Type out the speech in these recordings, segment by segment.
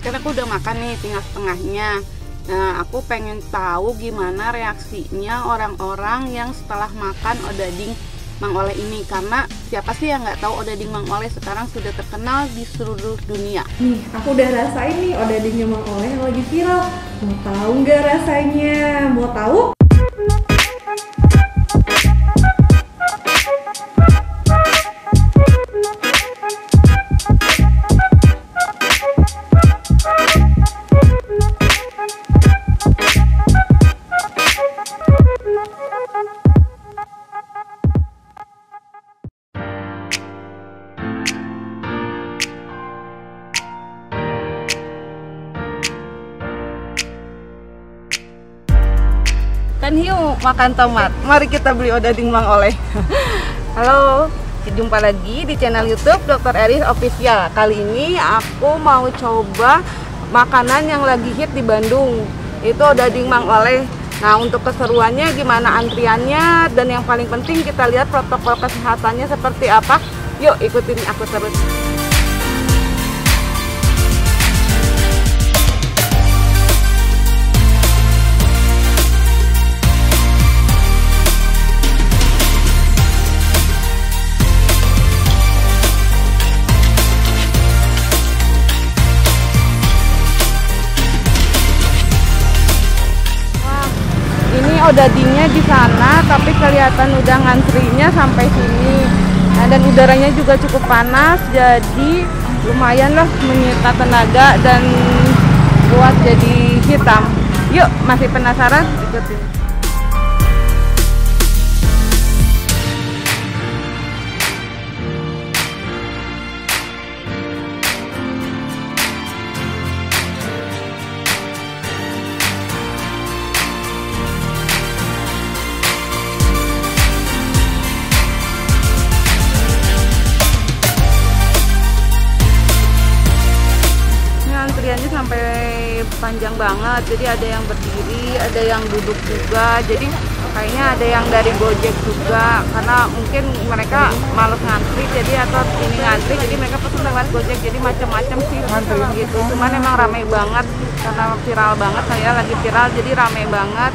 kan aku udah makan nih tinggal setengahnya. Nah, aku pengen tahu gimana reaksinya orang-orang yang setelah makan odading Mang Oleh ini, karena siapa sih yang nggak tahu odading Mang Oleh sekarang sudah terkenal di seluruh dunia. Nih, aku udah rasain nih odadingnya Mang Oleh yang lagi viral. Mau tahu nggak rasanya? Mau tahu? Kan hiu makan tomat, mari kita beli odading Mang Oleh. Halo, jumpa lagi di channel YouTube Dr. Elis Official. Kali ini aku mau coba makanan yang lagi hit di Bandung, itu odading Mang Oleh. Nah, untuk keseruannya gimana, antriannya, dan yang paling penting kita lihat protokol kesehatannya seperti apa. Yuk ikutin aku terus. Odadingnya di sana, tapi kelihatan udah ngantrinya sampai sini. Nah, dan udaranya juga cukup panas, jadi lumayan loh menyita tenaga dan buat jadi hitam. Yuk, masih penasaran? Ikutin. Panjang banget, jadi ada yang berdiri, ada yang duduk juga, jadi kayaknya ada yang dari Gojek juga, karena mungkin mereka malas ngantri, jadi atau ini ngantri, jadi mereka pesen lewat Gojek, jadi macam-macam sih gitu. Cuman emang ramai banget karena viral banget, saya lagi viral, jadi ramai banget.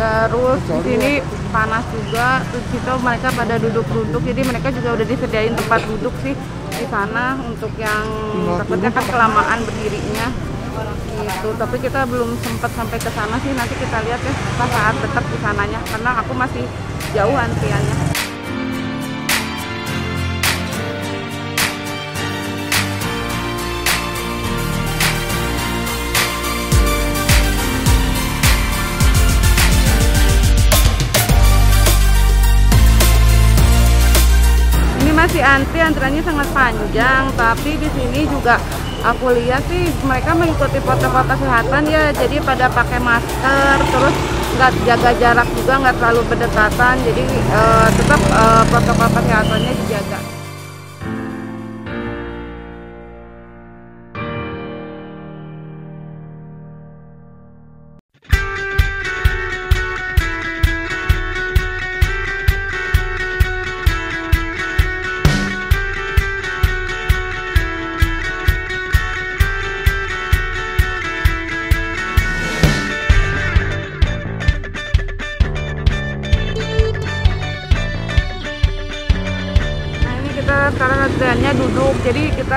Terus di sini panas juga, terus itu mereka pada duduk-duduk, jadi mereka juga udah disediain tempat duduk sih di sana untuk yang takutnya kan kelamaan berdirinya. Gitu, tapi kita belum sempat sampai ke sana sih, nanti kita lihat ya pas saat tetap di sananya, karena aku masih jauh antriannya. Ini masih antriannya sangat panjang, tapi di sini juga aku lihat sih mereka mengikuti protokol kesehatan ya, jadi pada pakai masker, terus nggak jaga jarak juga, nggak terlalu berdekatan, jadi tetap protokol kesehatannya dijaga. Sekarang antriannya duduk, jadi kita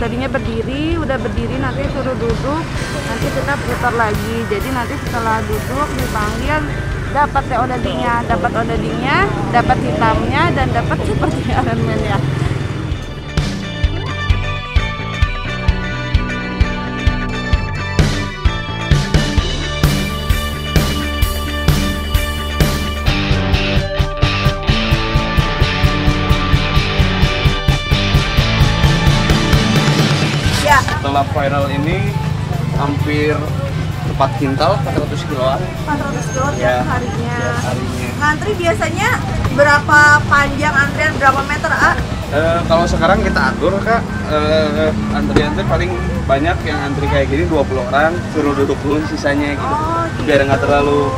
tadinya berdiri, udah berdiri nanti suruh duduk, nanti kita putar lagi, jadi nanti setelah duduk dipanggil dapat teh odadingnya, dapat hitamnya, dan dapat seperti Iron Man ya. Setelah viral ini hampir 4 kintal, 400 kiloan. 400 kilo ya, harinya. Ngantri biasanya berapa panjang antrian, berapa meter, A? Kalau sekarang kita atur, Kak, antrian paling banyak yang antri kayak gini 20 orang, suruh duduk dulu sisanya gitu. Oh, gitu. Biar nggak terlalu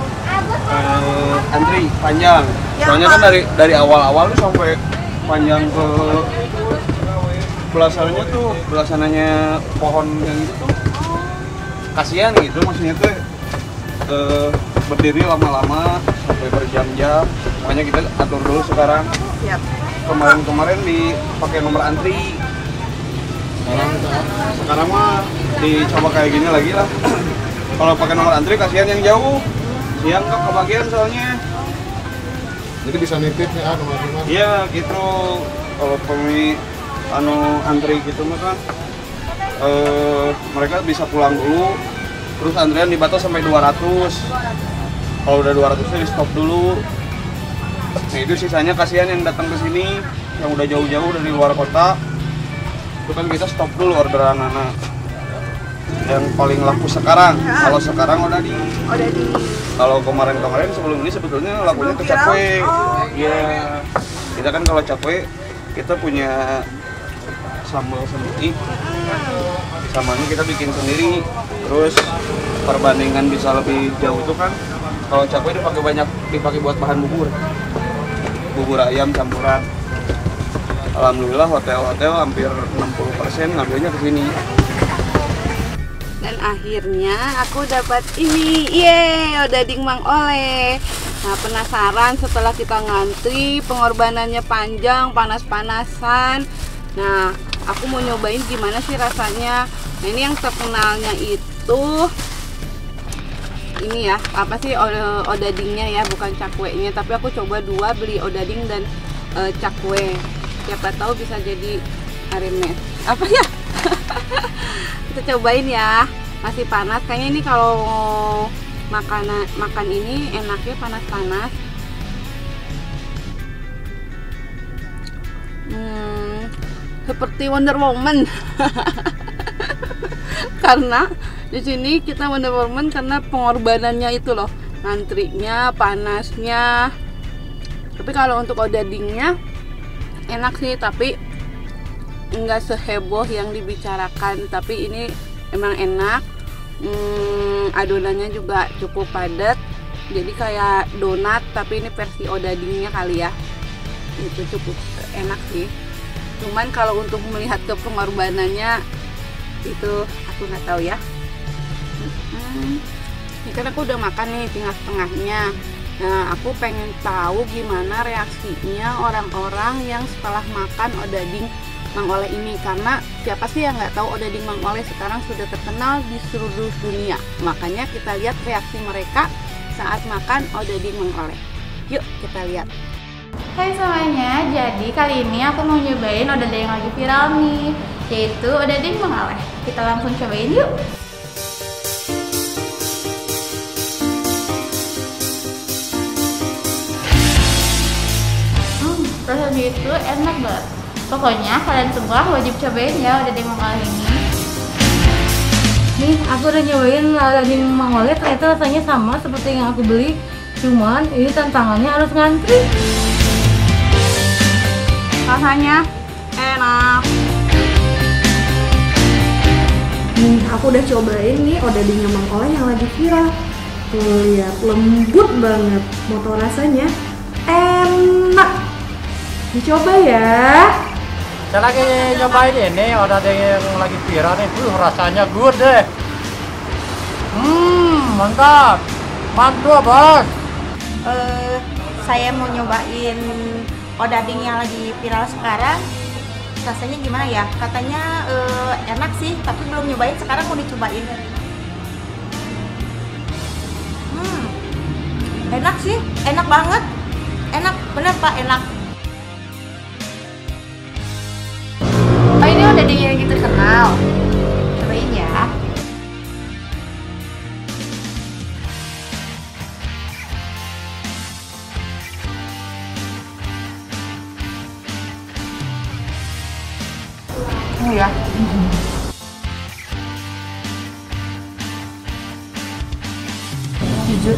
antri panjang. Soalnya kan dari awal-awal sampai panjang ke belasannya tuh, belasannya pohon yang itu tuh kasihan gitu, maksudnya tuh berdiri lama-lama sampai berjam-jam, makanya kita atur dulu sekarang. Kemarin-kemarin dipakai nomor antri, sekarang mah dicoba kayak gini lagi lah. Kalau pakai nomor antri kasihan yang jauh, siang ke kebagian soalnya. Jadi bisa nitip ya nomor-nomor? Iya gitu, kalau pemilik antri gitu mah kan mereka bisa pulang dulu, terus antrian dibatas sampai 200. Kalau udah 200-nya di stop dulu. Nah itu sisanya kasihan yang datang ke sini, yang udah jauh-jauh dari luar kota. Itu kan kita stop dulu orderan anak. Yang paling laku sekarang, kalau sekarang Odading. Kalau kemarin-kemarin sebelum ini sebetulnya lakunya ke cakwe. Iya. Kita kan kalau cakwe kita punya sambal sendiri. Sambalnya kita bikin sendiri. Terus perbandingan bisa lebih jauh itu kan kalau cakwe dipakai banyak, dipakai buat bahan bubur. Bubur ayam campuran. Alhamdulillah hotel-hotel hampir 60% ngambilnya ke sini. Dan akhirnya aku dapat ini, yeay, Odading Mang Oleh. Nah penasaran setelah kita ngantri, pengorbanannya panjang, panas-panasan. Nah aku mau nyobain gimana sih rasanya. Nah ini yang terkenalnya itu, ini ya, apa sih odadingnya ya, bukan cakwenya. Tapi aku coba dua, beli odading dan cakwe. Siapa tahu bisa jadi aremet. Apa ya? Kita cobain ya, masih panas kayaknya ini. Kalau makan ini enaknya panas-panas. Seperti Wonder Woman. Karena di sini kita Wonder Woman karena pengorbanannya itu loh, ngantrinya, panasnya. Tapi kalau untuk odadingnya enak sih, tapi nggak seheboh yang dibicarakan. Tapi ini emang enak. Adonannya juga cukup padat, jadi kayak donat tapi ini versi odadingnya kali ya. Itu cukup enak sih, cuman kalau untuk melihat ke pengorbanannya itu aku nggak tahu ya. Ini kan aku udah makan nih tengah-tengahnya. Nah aku pengen tahu gimana reaksinya orang-orang yang setelah makan Odading Mang Oleh ini, karena siapa sih yang nggak tahu Odading Mang Oleh sekarang sudah terkenal di seluruh dunia. Makanya kita lihat reaksi mereka saat makan Odading Mang Oleh. Yuk kita lihat. Hai semuanya, jadi kali ini aku mau nyobain odading yang lagi viral nih, yaitu Odading Mang Oleh. Kita langsung cobain yuk. Rasanya itu enak banget. Pokoknya kalian semua wajib cobain ya Odading Mang Oleh ini. Nih aku udah nyobain Odading Mang Oleh, ternyata rasanya sama seperti yang aku beli. Cuman ini tantangannya harus ngantri. Rasanya enak. Nih aku udah cobain nih Odading Mang Oleh yang lagi viral. Tuh lihat, lembut banget. Mau tau rasanya? Enak. Dicoba ya. Saya lagi nyobain ini, ada yang lagi viral nih, rasanya good deh. Mantap, mantap bos. Saya mau nyobain odading yang lagi viral sekarang. Rasanya gimana ya? Katanya enak sih, tapi belum nyobain. Sekarang mau dicobain. Enak sih, enak banget. Enak, bener Pak, enak. Odading yang kita kenal, cobain ya. Ya. Jujur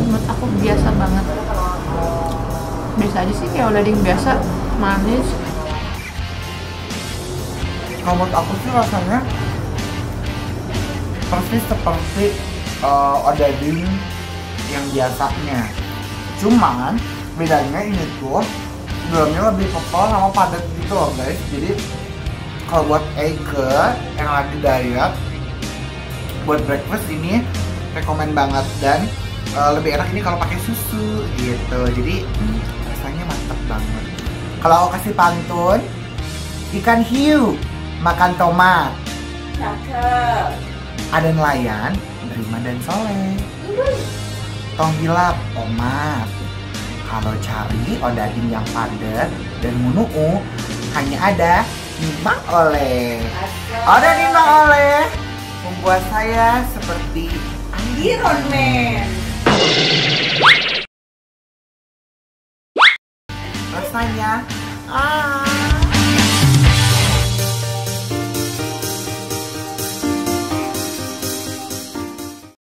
menurut aku biasa banget. Biasa aja sih, kayak odading biasa, manis. Kalau menurut aku sih rasanya persis seperti odading yang biasanya. Cuman bedanya ini tuh dalamnya lebih pepel sama padat gitu loh guys. Jadi Kalau buat Eike yang lagi diet, buat breakfast ini rekomen banget. Dan lebih enak ini kalau pakai susu gitu. Jadi rasanya mantep banget. Kalau aku kasih pantun, ikan hiu makan tomat. Cakep. Ada nelayan Rima dan Soleh. Tong hilap tomat. Kalau cari odading yang padat dan munu, hanya ada Mang Oleh. Odading Mang Oleh membuat saya seperti Iron Man. Rasanya